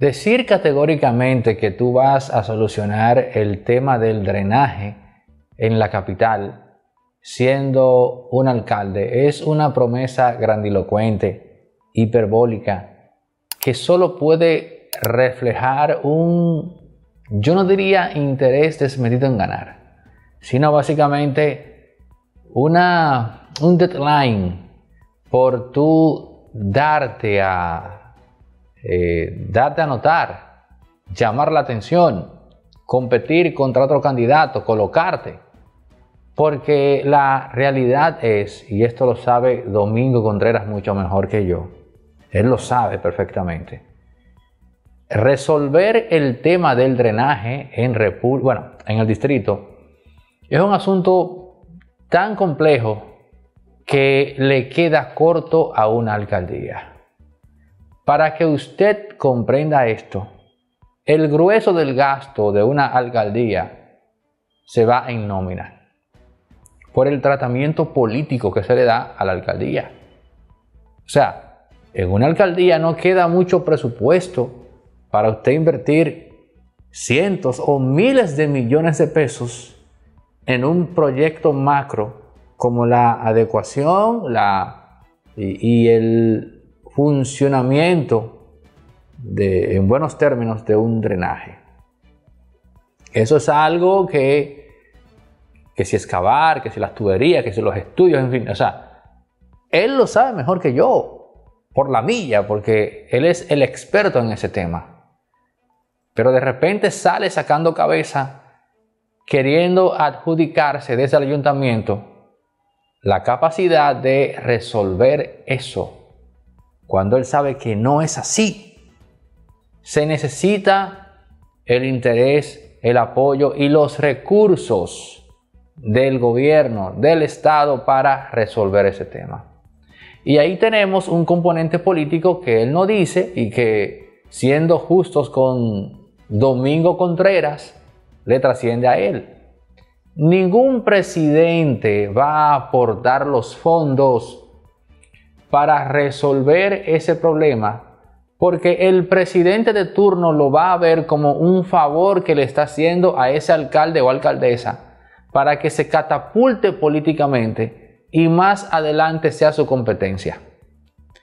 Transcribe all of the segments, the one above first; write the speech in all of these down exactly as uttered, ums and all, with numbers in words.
Decir categóricamente que tú vas a solucionar el tema del drenaje en la capital, siendo un alcalde, es una promesa grandilocuente, hiperbólica, que solo puede reflejar un, yo no diría interés desmedido en ganar, sino básicamente una, un deadline por tú darte a... Eh, darte a notar, llamar la atención, competir contra otro candidato, colocarte, porque la realidad es, y esto lo sabe Domingo Contreras mucho mejor que yo, él lo sabe perfectamente, resolver el tema del drenaje en Repu- bueno, en el distrito es un asunto tan complejo que le queda corto a una alcaldía. Para que usted comprenda esto, el grueso del gasto de una alcaldía se va en nómina, por el tratamiento político que se le da a la alcaldía. O sea, en una alcaldía no queda mucho presupuesto para usted invertir cientos o miles de millones de pesos en un proyecto macro como la adecuación la, y, y el... funcionamiento de, en buenos términos, de un drenaje. Eso es algo que, que si excavar, que si las tuberías, que si los estudios, en fin, o sea, él lo sabe mejor que yo, por la milla, porque él es el experto en ese tema. Pero de repente sale sacando cabeza, queriendo adjudicarse desde el ayuntamiento la capacidad de resolver eso, cuando él sabe que no es así. Se necesita el interés, el apoyo y los recursos del gobierno, del Estado, para resolver ese tema. Y ahí tenemos un componente político que él no dice y que, siendo justos con Domingo Contreras, le trasciende a él. Ningún presidente va a aportar los fondos para resolver ese problema, porque el presidente de turno lo va a ver como un favor que le está haciendo a ese alcalde o alcaldesa para que se catapulte políticamente y más adelante sea su competencia.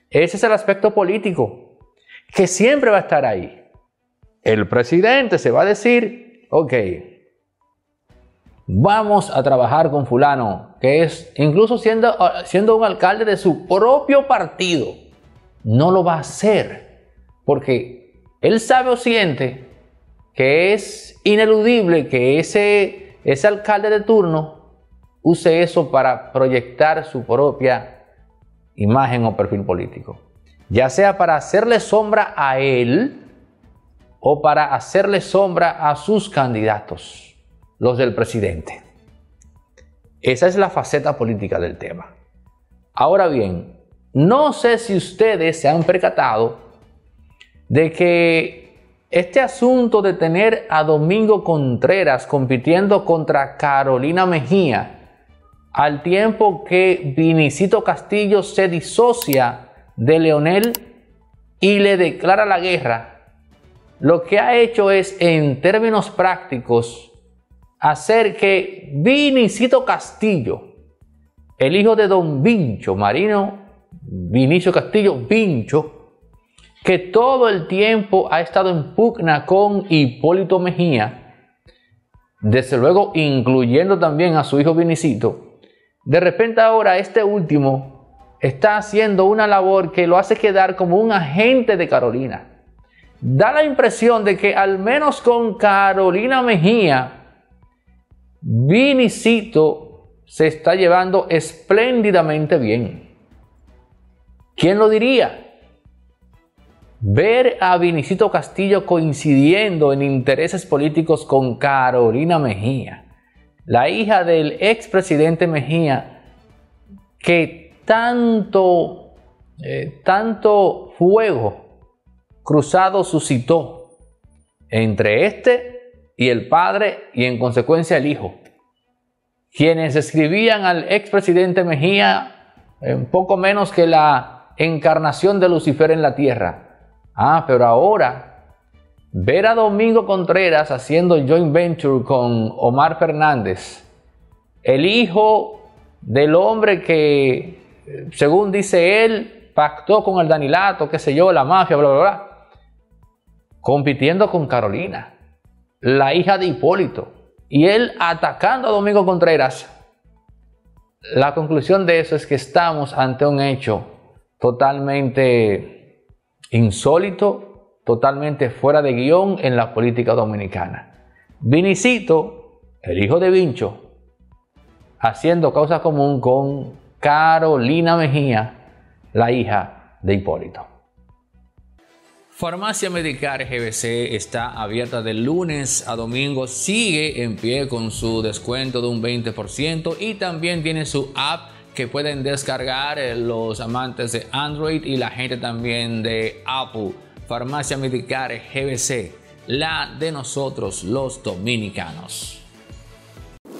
Ese es el aspecto político que siempre va a estar ahí. El presidente se va a decir, ok, vamos a trabajar con fulano, que es, incluso siendo, siendo un alcalde de su propio partido, no lo va a hacer, porque él sabe o siente que es ineludible que ese, ese alcalde de turno use eso para proyectar su propia imagen o perfil político, ya sea para hacerle sombra a él o para hacerle sombra a sus candidatos, los del presidente. Esa es la faceta política del tema. Ahora bien, no sé si ustedes se han percatado de que este asunto de tener a Domingo Contreras compitiendo contra Carolina Mejía, al tiempo que Vinicio Castillo se disocia de Leonel y le declara la guerra, lo que ha hecho es, en términos prácticos, hacer que Vinicio Castillo, el hijo de don Vincho Marino Vinicio Castillo, Vincho, que todo el tiempo ha estado en pugna con Hipólito Mejía, desde luego incluyendo también a su hijo Vinicito, de repente ahora este último está haciendo una labor que lo hace quedar como un agente de Carolina. Da la impresión de que, al menos con Carolina Mejía, Vinicito se está llevando espléndidamente bien. ¿Quién lo diría? Ver a Vinicio Castillo coincidiendo en intereses políticos con Carolina Mejía, la hija del expresidente Mejía, que tanto, eh, tanto fuego cruzado suscitó entre este y el padre, y en consecuencia el hijo, quienes escribían al expresidente Mejía un poco menos que la encarnación de Lucifer en la tierra. Ah, pero ahora ver a Domingo Contreras haciendo joint venture con Omar Fernández, el hijo del hombre que, según dice él, pactó con el Danilato, qué sé yo, la mafia, bla, bla, bla, compitiendo con Carolina, la hija de Hipólito, y él atacando a Domingo Contreras. La conclusión de eso es que estamos ante un hecho totalmente insólito, totalmente fuera de guión en la política dominicana. Vinicito, el hijo de Vincho, haciendo causa común con Carolina Mejía, la hija de Hipólito. Farmacia Medicare G B C está abierta de lunes a domingo, sigue en pie con su descuento de un veinte por ciento y también tiene su app que pueden descargar los amantes de Android y la gente también de Apple. Farmacia Medicare G B C, la de nosotros los dominicanos.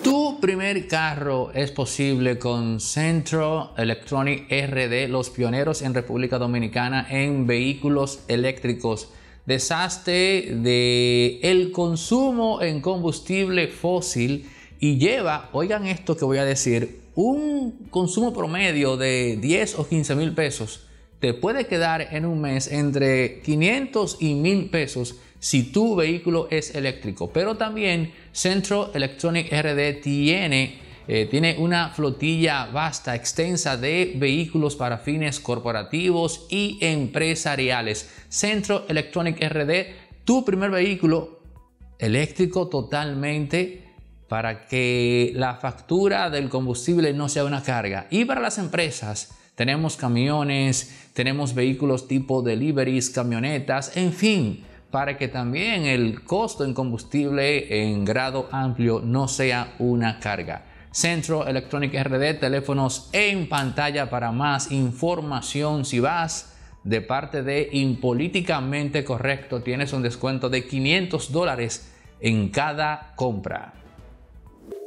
Tu primer carro es posible con Centro Electronic R D, los pioneros en República Dominicana en vehículos eléctricos. Deshazte del consumo en combustible fósil y lleva, oigan esto que voy a decir, un consumo promedio de diez o quince mil pesos. Te puede quedar en un mes entre quinientos y mil pesos si tu vehículo es eléctrico. Pero también Centro Electronic R D tiene, eh, tiene una flotilla vasta, extensa de vehículos para fines corporativos y empresariales. Centro Electronic R D, tu primer vehículo eléctrico totalmente para que la factura del combustible no sea una carga. Y para las empresas, tenemos camiones, tenemos vehículos tipo deliveries, camionetas, en fin, para que también el costo en combustible en grado amplio no sea una carga. Centro Electronic R D, teléfonos en pantalla para más información. Si vas de parte de Impolíticamente Correcto, tienes un descuento de quinientos dólares en cada compra.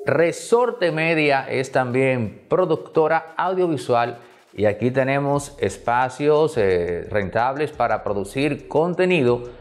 Resorte Media es también productora audiovisual y aquí tenemos espacios eh, rentables para producir contenido.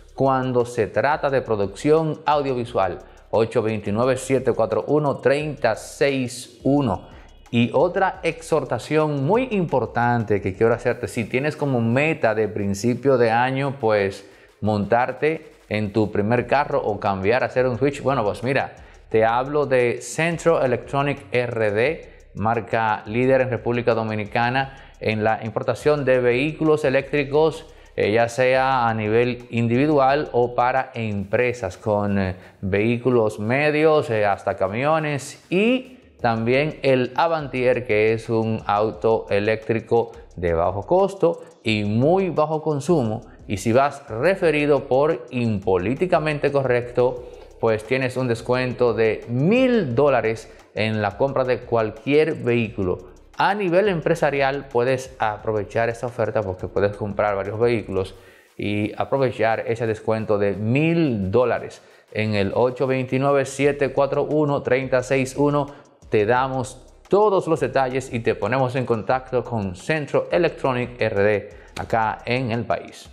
cuando se trata de producción audiovisual. Ocho dos nueve, siete cuatro uno, tres cero seis uno. Y otra exhortación muy importante que quiero hacerte: si tienes como meta de principio de año, pues montarte en tu primer carro o cambiar, hacer un switch, bueno, pues mira, te hablo de Centro Electronic R D, marca líder en República Dominicana en la importación de vehículos eléctricos, eh, ya sea a nivel individual o para empresas, con eh, vehículos medios, eh, hasta camiones, y también el Avantier, que es un auto eléctrico de bajo costo y muy bajo consumo. Y si vas referido por Impolíticamente Correcto, pues tienes un descuento de mil dólares en la compra de cualquier vehículo. A nivel empresarial puedes aprovechar esta oferta porque puedes comprar varios vehículos y aprovechar ese descuento de mil dólares. En el ocho dos nueve, siete cuatro uno, tres cero seis uno te damos todos los detalles y te ponemos en contacto con Centro Electronic R D acá en el país.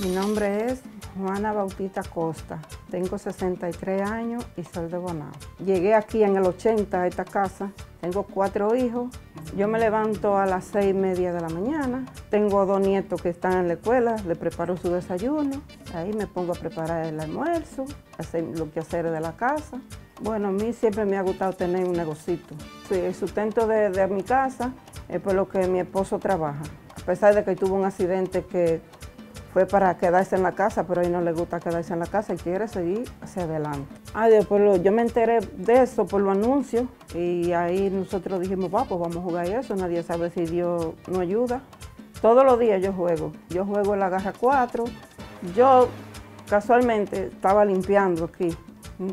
Mi nombre es Juana Bautista Costa, tengo sesenta y tres años y soy de Bonao. Llegué aquí en el ochenta a esta casa, tengo cuatro hijos. Yo me levanto a las seis y media de la mañana, tengo dos nietos que están en la escuela, les preparo su desayuno, ahí me pongo a preparar el almuerzo, hacer lo que hacer de la casa. Bueno, a mí siempre me ha gustado tener un negocito. Sí, el sustento de, de mi casa es por lo que mi esposo trabaja, a pesar de que tuvo un accidente que fue para quedarse en la casa, pero a él no le gusta quedarse en la casa y quiere seguir hacia adelante. Ay, después lo, yo me enteré de eso por los anuncios y ahí nosotros dijimos, va, pues vamos a jugar eso, nadie sabe si Dios nos ayuda. Todos los días yo juego, yo juego en la garra cuatro. Yo casualmente estaba limpiando aquí,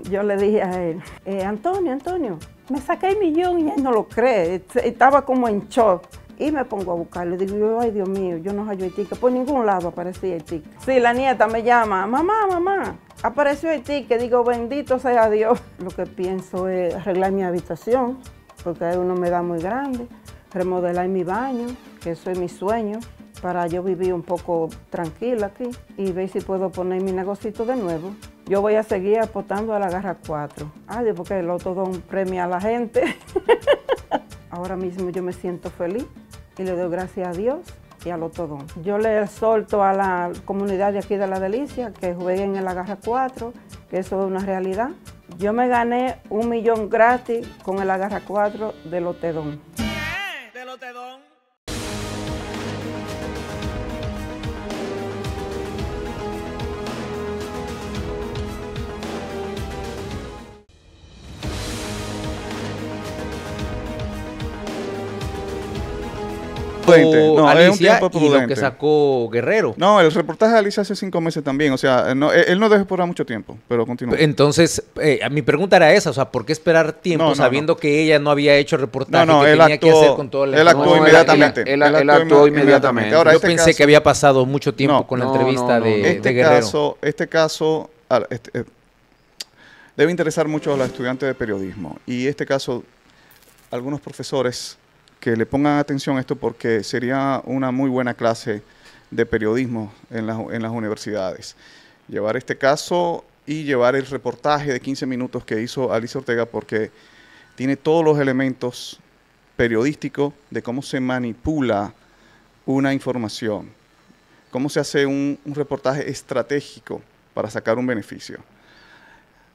yo le dije a él, eh, Antonio, Antonio, me saqué el millón y él no lo cree, estaba como en shock. Y me pongo a buscarlo, digo yo, ay Dios mío, yo no hallo el ticket, por ningún lado aparecía el ticket. Sí, la nieta me llama, mamá, mamá, apareció el ticket, digo, bendito sea Dios. Lo que pienso es arreglar mi habitación, porque hay una humedad muy grande, remodelar mi baño, que eso es mi sueño, para yo vivir un poco tranquila aquí y ver si puedo poner mi negocito de nuevo. Yo voy a seguir apostando a la garra cuatro. Ay, porque el Lotodón premia a la gente. Ahora mismo yo me siento feliz y le doy gracias a Dios y a Lotodón. Yo le exhorto a la comunidad de aquí de La Delicia que jueguen en la garra cuatro, que eso es una realidad. Yo me gané un millón gratis con el garra cuatro de Lotodón. ¿Qué? ¿De Lotodón? No, Alicia, es un tiempo prudente. Y lo que sacó Guerrero. No, el reportaje de Alicia hace cinco meses también. O sea, no, él no dejó esperar mucho tiempo, pero continúa. Entonces, eh, mi pregunta era esa. O sea, ¿por qué esperar tiempo no, no, sabiendo no. que ella no había hecho reportaje? No, no, que él tenía actuó, que hacer con todo el... Él actuó inmediatamente. Él, él, él, él actuó inmediatamente. Ahora, Yo este pensé caso, que había pasado mucho tiempo no, con la no, entrevista no, no, de, este de Guerrero. Caso, este caso este, eh, debe interesar mucho a los estudiantes de periodismo. Y este caso, algunos profesores... que le pongan atención a esto porque sería una muy buena clase de periodismo en, la, en las universidades. Llevar este caso y llevar el reportaje de quince minutos que hizo Alicia Ortega porque tiene todos los elementos periodísticos de cómo se manipula una información, cómo se hace un, un reportaje estratégico para sacar un beneficio.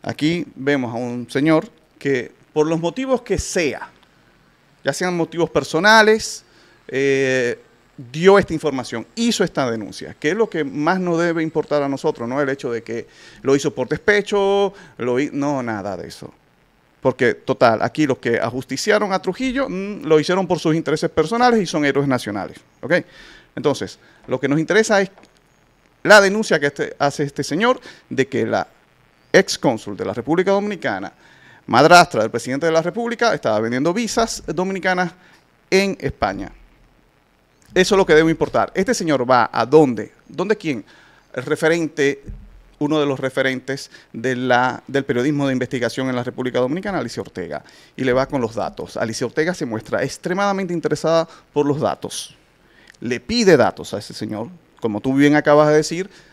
Aquí vemos a un señor que, por los motivos que sea, ya sean motivos personales, eh, dio esta información, hizo esta denuncia, que es lo que más nos debe importar a nosotros, no el hecho de que lo hizo por despecho, lo no, nada de eso. Porque, total, aquí los que ajusticiaron a Trujillo mmm, lo hicieron por sus intereses personales y son héroes nacionales, ¿ok? Entonces, lo que nos interesa es la denuncia que este, hace este señor de que la ex cónsul de la República Dominicana, madrastra del presidente de la República, estaba vendiendo visas dominicanas en España. Eso es lo que debe importar. Este señor va a dónde, ¿dónde quién? El referente, uno de los referentes de la, del periodismo de investigación en la República Dominicana, Alicia Ortega, y le va con los datos. Alicia Ortega se muestra extremadamente interesada por los datos. Le pide datos a ese señor, como tú bien acabas de decir.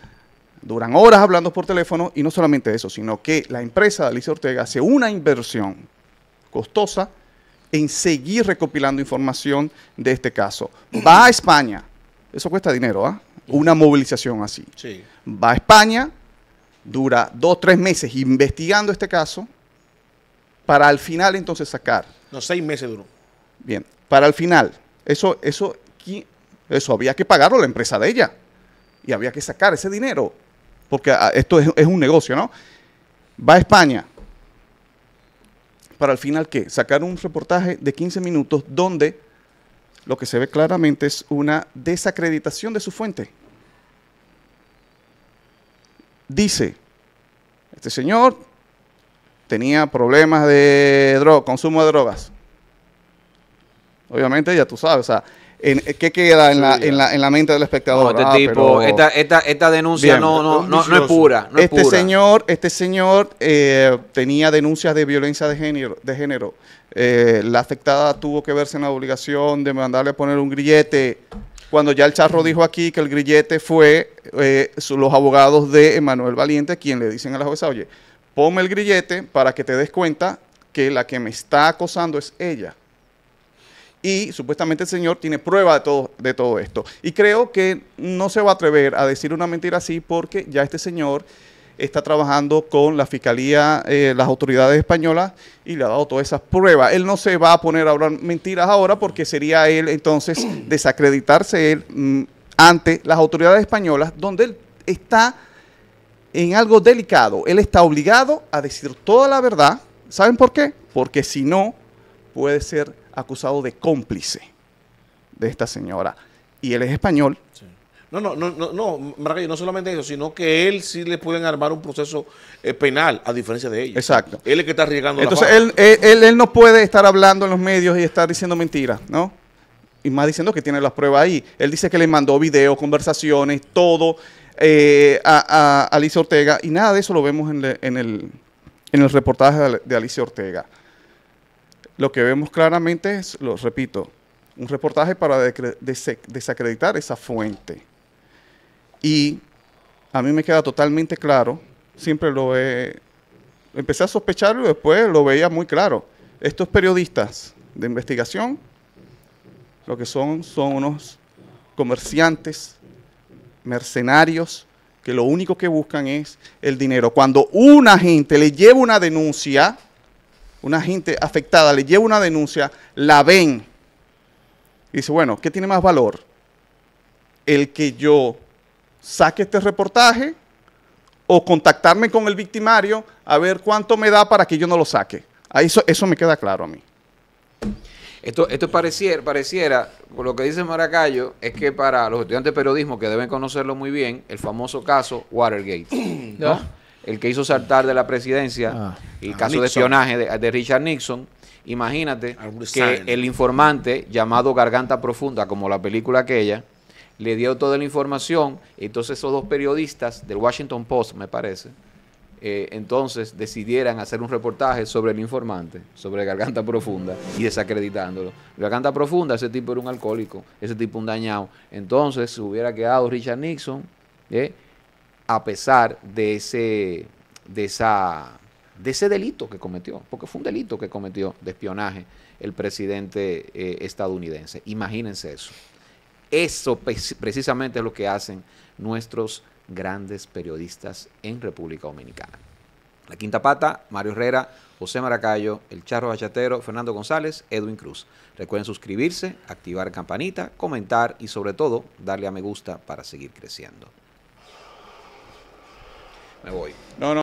Duran horas hablando por teléfono y no solamente eso, sino que la empresa de Alicia Ortega hace una inversión costosa en seguir recopilando información de este caso. Va a España, eso cuesta dinero, ¿ah? ¿eh? Una movilización así. Sí. Va a España, dura dos, tres meses investigando este caso, para al final entonces sacar. No, seis meses duró. Bien, para al final, eso, eso, eso había que pagarlo la empresa de ella y había que sacar ese dinero. Porque esto es, es un negocio, ¿no? Va a España. Para al final, ¿qué? Sacar un reportaje de quince minutos donde lo que se ve claramente es una desacreditación de su fuente. Dice, este señor tenía problemas de droga, consumo de drogas. Obviamente, ya tú sabes, o sea... En, ¿Qué queda en la, en, la, en la mente del espectador? No, este tipo, ah, esta, esta, esta denuncia bien, no, no, no, no es pura. No este, es pura. Señor, este señor eh, tenía denuncias de violencia de género. De género. Eh, la afectada tuvo que verse en la obligación de mandarle a poner un grillete. cuando ya el charro dijo aquí que el grillete fue eh, los abogados de Emmanuel Valiente quien le dicen a la jueza, oye, ponme el grillete para que te des cuenta que la que me está acosando es ella. Y supuestamente el señor tiene prueba de todo, de todo esto. Y creo que no se va a atrever a decir una mentira así porque ya este señor está trabajando con la fiscalía, eh, las autoridades españolas y le ha dado todas esas pruebas. Él no se va a poner a hablar mentiras ahora porque sería él entonces desacreditarse él mm, ante las autoridades españolas donde él está en algo delicado. Él está obligado a decir toda la verdad. ¿Saben por qué? Porque si no puede ser acusado de cómplice de esta señora y él es español. Sí. No, no, no, no, no, Maracayo, no solamente eso, sino que él sí le pueden armar un proceso eh, penal, a diferencia de ella. Exacto. Él es el que está arriesgando la fama. Entonces, él, él, él no puede estar hablando en los medios y estar diciendo mentiras, ¿no? Y más diciendo que tiene las pruebas ahí. Él dice que le mandó videos, conversaciones, todo eh, a, a Alicia Ortega, y nada de eso lo vemos en, le, en, el, en el reportaje de Alicia Ortega. Lo que vemos claramente es, lo repito, un reportaje para desacreditar esa fuente. Y a mí me queda totalmente claro, siempre lo he, empecé a sospecharlo y después lo veía muy claro. Estos periodistas de investigación, lo que son, son unos comerciantes, mercenarios, que lo único que buscan es el dinero. Cuando una gente le lleva una denuncia, una gente afectada le lleva una denuncia, la ven y dice, bueno, ¿qué tiene más valor? El que yo saque este reportaje o contactarme con el victimario a ver cuánto me da para que yo no lo saque. A eso, eso me queda claro a mí. Esto, esto pareciera, pareciera, por lo que dice Maracayo, es que para los estudiantes de periodismo que deben conocerlo muy bien, el famoso caso Watergate, ¿no? El que hizo saltar de la presidencia, ah, el ah, caso Nixon. de espionaje de, de Richard Nixon. Imagínate que el informante llamado Garganta Profunda, como la película aquella, le dio toda la información, entonces esos dos periodistas del Washington Post, me parece, eh, entonces decidieran hacer un reportaje sobre el informante, sobre Garganta Profunda, y desacreditándolo. Garganta Profunda, ese tipo era un alcohólico, ese tipo un dañado. Entonces se hubiera quedado Richard Nixon, eh, a pesar de ese, de, esa, de ese delito que cometió, porque fue un delito que cometió de espionaje el presidente eh, estadounidense. Imagínense eso. Eso precisamente es lo que hacen nuestros grandes periodistas en República Dominicana. La Quinta Pata, Mario Herrera, José Maracayo, El Charro Bachatero, Fernando González, Edwin Cruz. Recuerden suscribirse, activar campanita, comentar y sobre todo darle a me gusta para seguir creciendo. Me voy. No, no.